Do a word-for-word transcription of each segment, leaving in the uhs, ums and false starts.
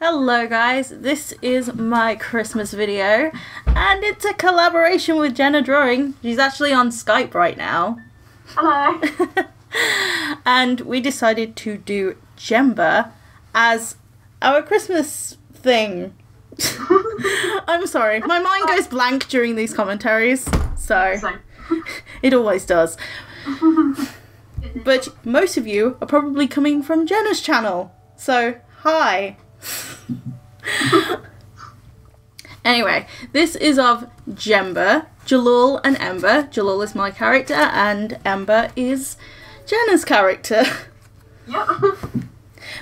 Hello guys, this is my Christmas video and it's a collaboration with Jenna Drawing. She's actually on Skype right now. Hello. And we decided to do Jember as our Christmas thing. I'm sorry, my mind goes blank during these commentaries, so it always does. But most of you are probably coming from Jenna's channel, so hi. Anyway, this is of Jember, Jalul and Ember. Jalul is my character and Ember is Jenna's character. Yep.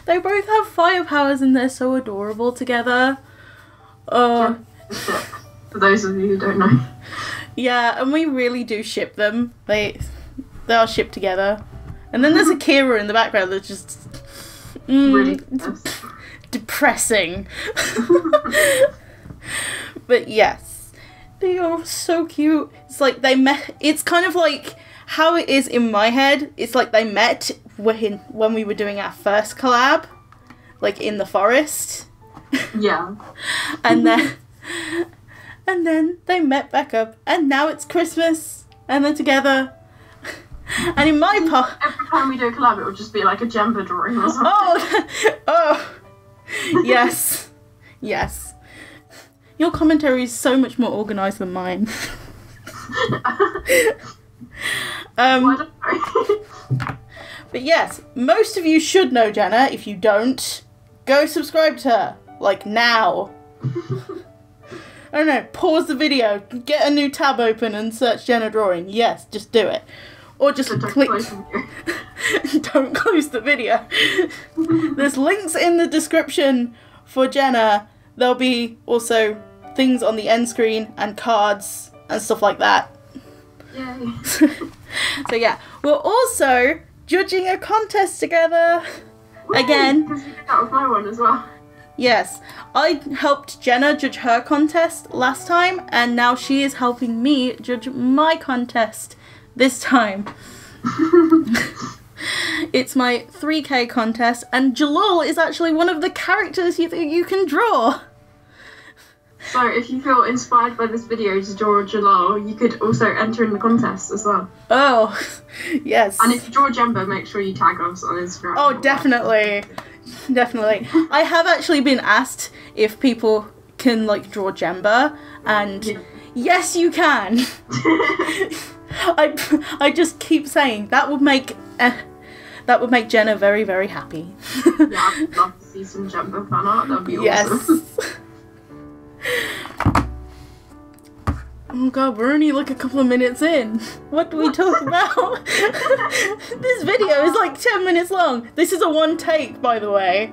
They both have fire powers and they're so adorable together. Oh, uh, for those of you who don't know. Yeah, and we really do ship them. They they are shipped together. And then there's Akira in the background that's just mm, really depressing. But yes, they are so cute. It's like they met. It's kind of like how it is in my head. It's like they met when when we were doing our first collab, like in the forest. Yeah. and then and then they met back up, and now it's Christmas, and they're together. And in my part, every time we do a collab, it would just be like a Jember drawing or something. Oh, oh. Yes, yes. Your commentary is so much more organised than mine. um, but yes, most of you should know Jenna. If you don't, go subscribe to her, like now. I don't know, pause the video, get a new tab open and search Jenna Drawing. Yes, just do it. Or just so don't click. Close don't close the video. There's links in the description for Jenna. There'll be also things on the end screen and cards and stuff like that. Yay. So yeah, we're also judging a contest together. Woo, again. Because you did that with my one as well. Yes, I helped Jenna judge her contest last time, and now she is helping me judge my contest. This time, it's my three K contest, and Jalul is actually one of the characters you think you can draw. So if you feel inspired by this video to draw Jalul, you could also enter in the contest as well. Oh, yes. And if you draw Jember, make sure you tag us on Instagram. Oh, definitely. Definitely. I have actually been asked if people can, like, draw Jember, and yeah. Yes, you can. I, I just keep saying that would make uh, that would make Jenna very very happy. Yeah, I'd love to see some Jember fan art. That'd be yes. Awesome. Oh god, we're only like a couple of minutes in. What do we talk about? This video is like ten minutes long. This is a one take, by the way.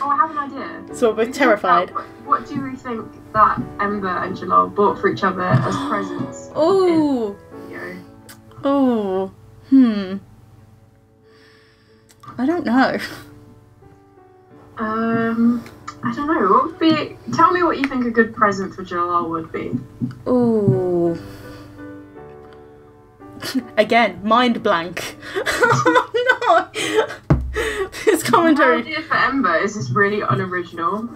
Oh, I have an idea. So we're we terrified. What, what do you think that Ember and Jalul bought for each other as presents? Oh. Oh, hmm. I don't know. Um, I don't know. What would be? Tell me what you think a good present for Jalul would be. Oh. Again, mind blank. Oh no. This commentary. My idea for Ember is just really unoriginal.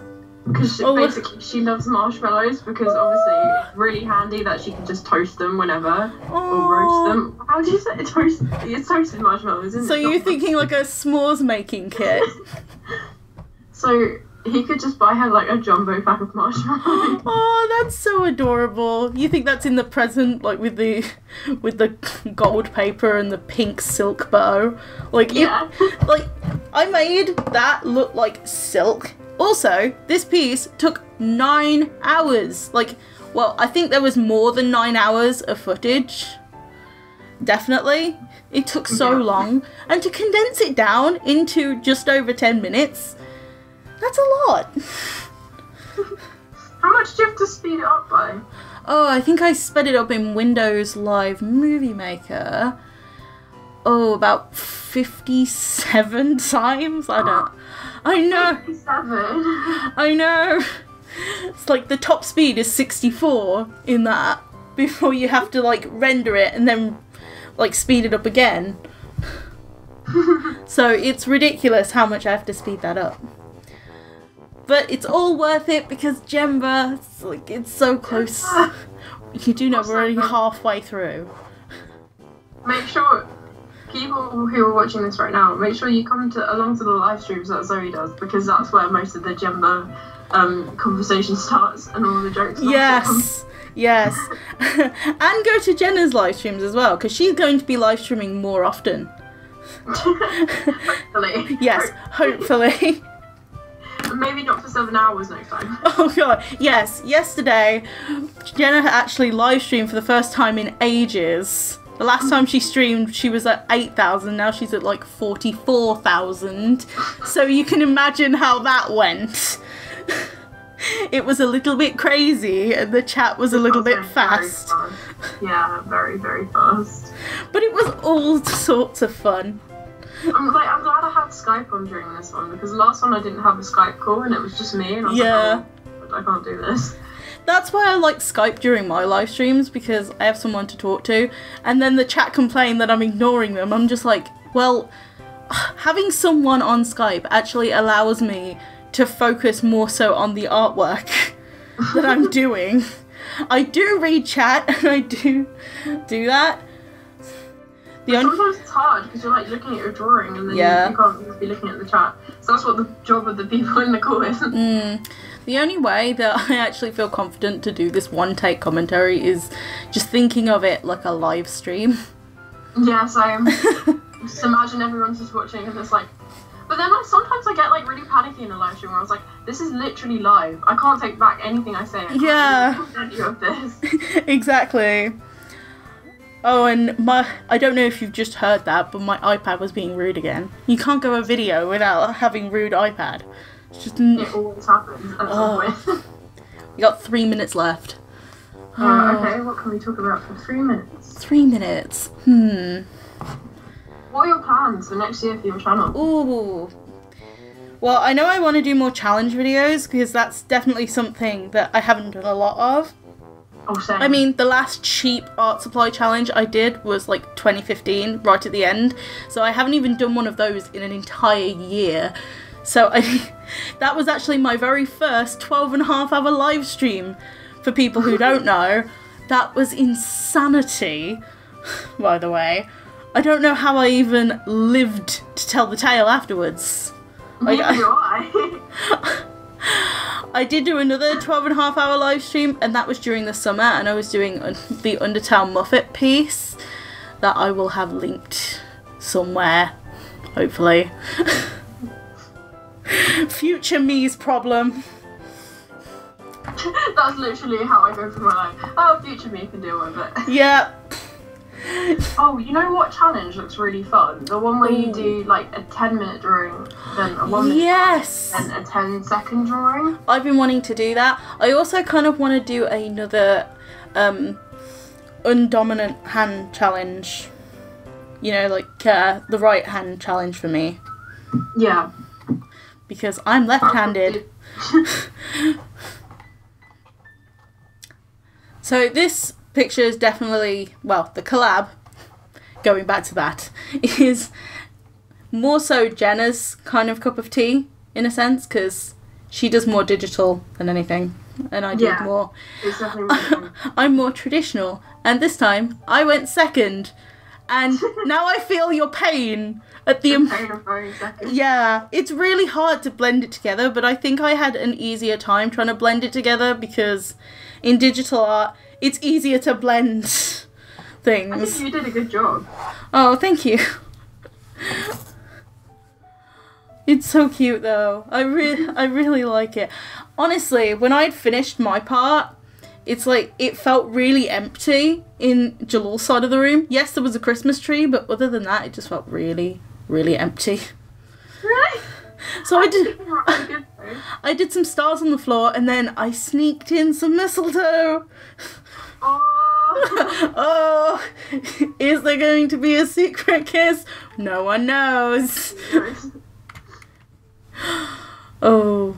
Because she, oh, basically she loves marshmallows because obviously it's really handy that she can just toast them whenever oh. or roast them. How do you say toast? It's toasted marshmallows, isn't so it? So you're thinking like a s'mores making kit. So he could just buy her like a jumbo pack of marshmallows. Oh, that's so adorable. You think that's in the present, like with the with the gold paper and the pink silk bow? Like yeah. It, like I made that look like silk. Also, this piece took nine hours. Like, well, I think there was more than nine hours of footage. Definitely. It took so yeah. long. And to condense it down into just over ten minutes, that's a lot. How much do you have to speed it up by? Oh, I think I sped it up in Windows Live Movie Maker. Oh, about fifty-seven times? I don't... I know! I know! It's like the top speed is sixty-four in that before you have to like render it and then like speed it up again. So it's ridiculous how much I have to speed that up. But it's all worth it because Jember, it's, like, it's so close. You do know we're only halfway through. Make sure, people who are watching this right now, make sure you come to, along to the live streams that Zoe does, because that's where most of the Jember um, conversation starts and all the jokes. Yes, yes. And go to Jenna's live streams as well, because she's going to be live streaming more often. Hopefully. Yes, hopefully. Maybe not for seven hours next time. Oh god, yes. Yesterday, Jenna actually live streamed for the first time in ages. The last time she streamed, she was at eight thousand. Now she's at like forty-four thousand. So you can imagine how that went. It was a little bit crazy, and the chat was a little bit fast. Very fast. Yeah, very, very fast. But it was all sorts of fun. I'm like, I'm glad I had Skype on during this one, because the last one I didn't have a Skype call and it was just me, and I was yeah. like, oh, I can't do this. That's why I like Skype during my live streams, because I have someone to talk to, and then the chat complain that I'm ignoring them. I'm just like, well, having someone on Skype actually allows me to focus more so on the artwork that I'm doing. I do read chat, and I do do that. The only... Sometimes it's hard because you're like looking at your drawing and then yeah. you, you can't just be looking at the chat. So that's what the job of the people in the call is. Mm. The only way that I actually feel confident to do this one take commentary is just thinking of it like a live stream. Yeah, same. Just imagine everyone's just watching and it's like... But then like, sometimes I get like really panicky in a live stream where I was like, this is literally live. I can't take back anything I say. I can't yeah. take any of this. Exactly. Oh, and my, I don't know if you've just heard that, but my iPad was being rude again. You can't go a video without having rude iPad. It's just n it always happens. Oh. We got three minutes left. Uh, okay, what can we talk about for three minutes? Three minutes. Hmm. What are your plans for next year for your channel? Ooh. Well, I know I want to do more challenge videos, because that's definitely something that I haven't done a lot of. Oh, I mean, the last cheap art supply challenge I did was like twenty fifteen, right at the end, so I haven't even done one of those in an entire year. So I, that was actually my very first twelve and a half hour live stream, for people who don't know. That was insanity, by the way. I don't know how I even lived to tell the tale afterwards. Like, I, I did do another twelve and a half hour live stream, and that was during the summer, and I was doing the Undertale Muffet piece that I will have linked somewhere, hopefully. Future me's problem. That's literally how I go through my life. Oh, future me can deal with it. Yeah. Oh, you know what challenge looks really fun? The one where you do like a ten minute drawing, then a one minute yes. drawing, and a ten second drawing. I've been wanting to do that. I also kind of want to do another um, undominant hand challenge. You know, like uh, the right hand challenge for me. Yeah. Because I'm left-handed. So this... picture is definitely, well, the collab, going back to that, is more so Jenna's kind of cup of tea, in a sense, because she does more digital than anything, and I yeah, did more. Really I'm more traditional, and this time I went second, and now I feel your pain at the... the pain of going second. Yeah, it's really hard to blend it together, but I think I had an easier time trying to blend it together, because in digital art, it's easier to blend things. I think you did a good job. Oh, thank you. It's so cute though. I re I really like it. Honestly, when I'd finished my part, it's like it felt really empty in Jalul's side of the room. Yes, there was a Christmas tree, but other than that, it just felt really, really empty. Really? So I did I did some stars on the floor, and then I sneaked in some mistletoe. Oh. Oh, is there going to be a secret kiss? No one knows. Oh. Oh,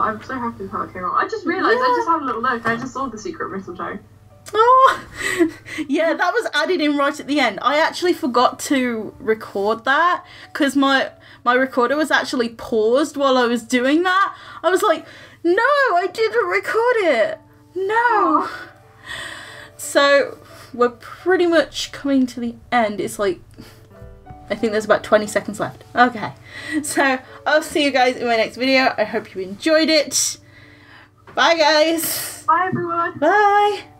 I'm so happy how it came out. I just realised, yeah. I just had a little look, I just saw the secret mistletoe. Oh, yeah, that was added in right at the end. I actually forgot to record that because my my recorder was actually paused while I was doing that. I was like, no, I didn't record it. No. Aww. So we're pretty much coming to the end. It's like, I think there's about twenty seconds left. Okay. So I'll see you guys in my next video. I hope you enjoyed it. Bye, guys. Bye, everyone. Bye.